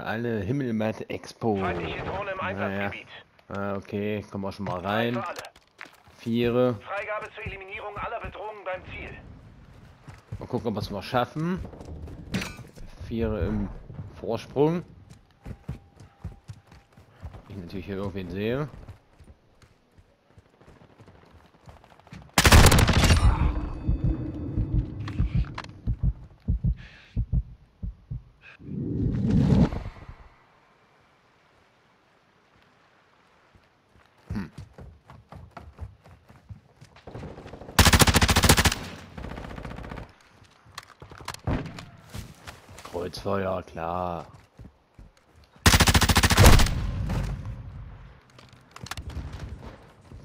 für alle Himmelatt Expo. Naja. Okay, kommen wir schon mal rein. Viere. Freigabe zur Eliminierung aller Bedrohungen beim Ziel. Mal gucken, ob wir es noch schaffen. Viere im Vorsprung. Ich natürlich hier irgendwen sehe. Kreuzfeuer, klar.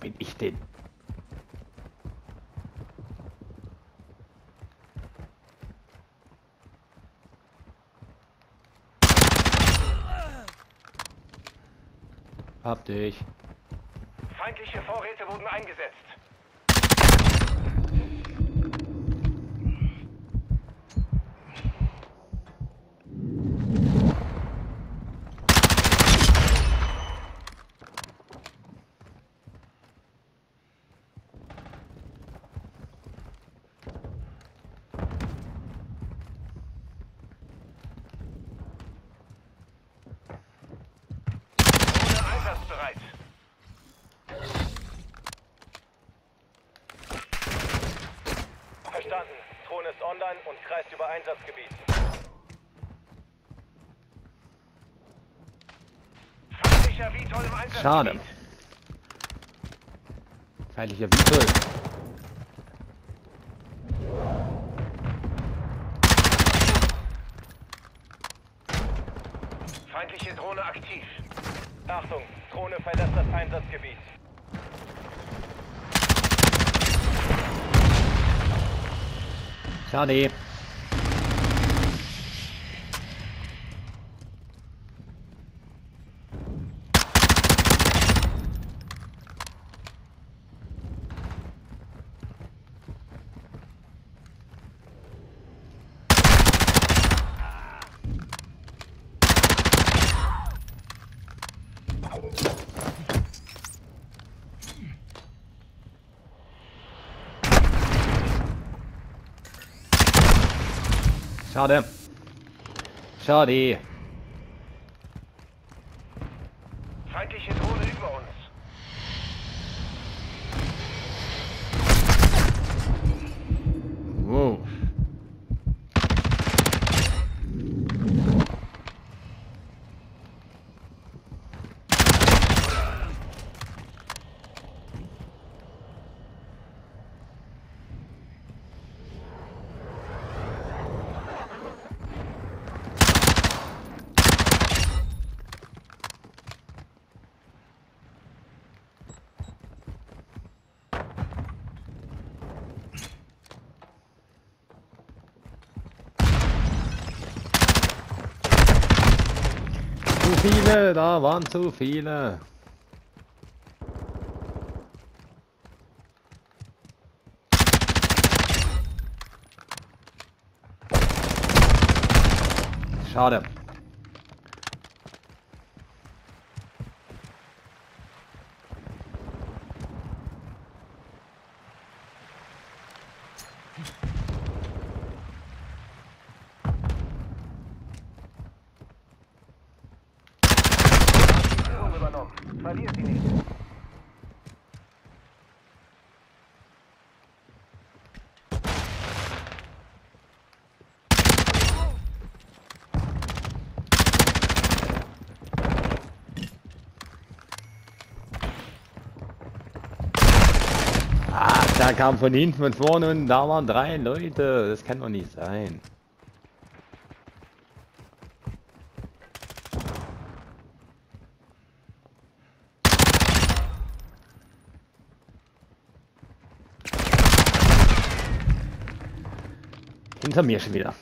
Bin ich denn? Hab dich. Feindliche Vorräte wurden eingesetzt. Verstanden. Drohne ist online und kreist über Einsatzgebiet. Feindlicher Vitol im Einsatzgebiet. Schade. Feindlicher Vitol. Feindliche Drohne aktiv. Achtung, Drohne verlässt das Einsatzgebiet. Schade. Schade. Schade. Feindliche Drohne über uns. Wow. Viele, da waren zu viele. Schade. Verlier sie nicht. Ah, da kam von hinten, von vorne und da waren 3 Leute. Das kann doch nicht sein. Hinter mir schon wieder.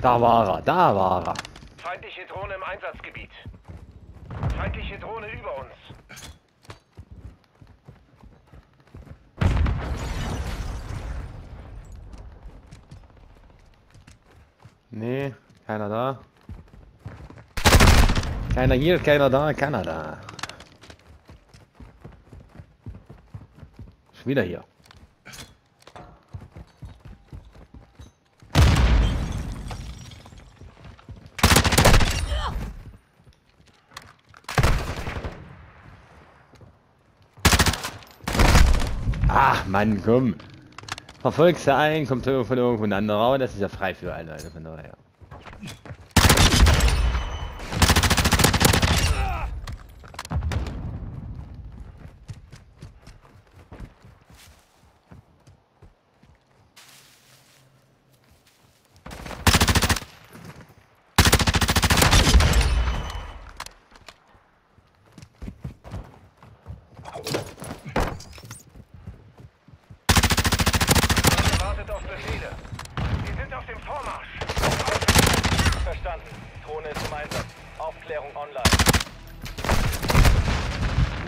Da war er, da war er. Feindliche Drohne im Einsatzgebiet. Feindliche Drohne über uns. Nee, keiner da. Keiner hier, keiner da, keiner da. Ist wieder hier. Ach Mann, komm. Verfolgst du einen, kommt von irgendwo ein anderer, aber das ist ja frei für alle Leute, von daher.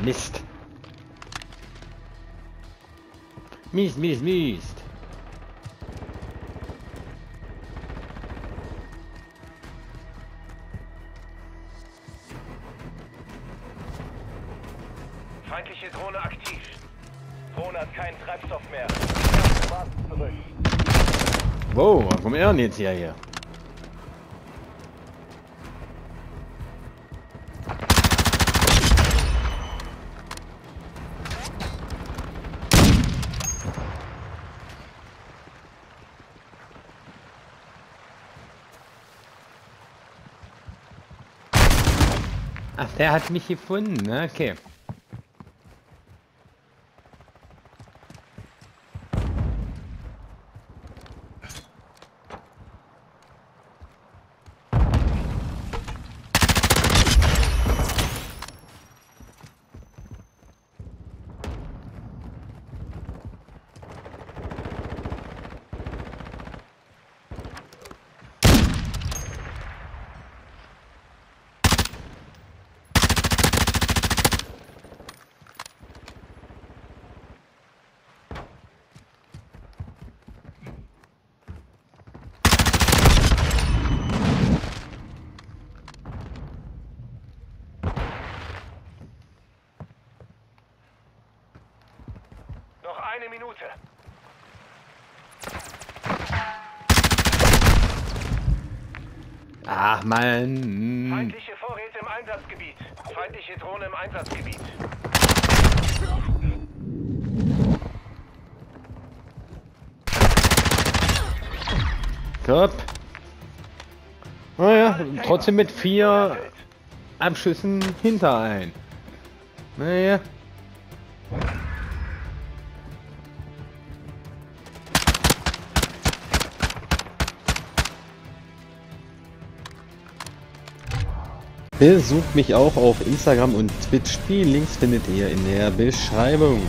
Mist. Mist, Mist, Mist. Feindliche Drohne aktiv. Drohne hat keinen Treibstoff mehr. Wow, wo kommt er denn jetzt hierher? Ach, der hat mich gefunden, okay. Eine Minute. Ach Mann. Feindliche Vorräte im Einsatzgebiet. Feindliche Drohne im Einsatzgebiet. Top. Naja, trotzdem mit 4 Abschüssen hinter ein. Naja. Besucht mich auch auf Instagram und Twitch. Die Links findet ihr in der Beschreibung.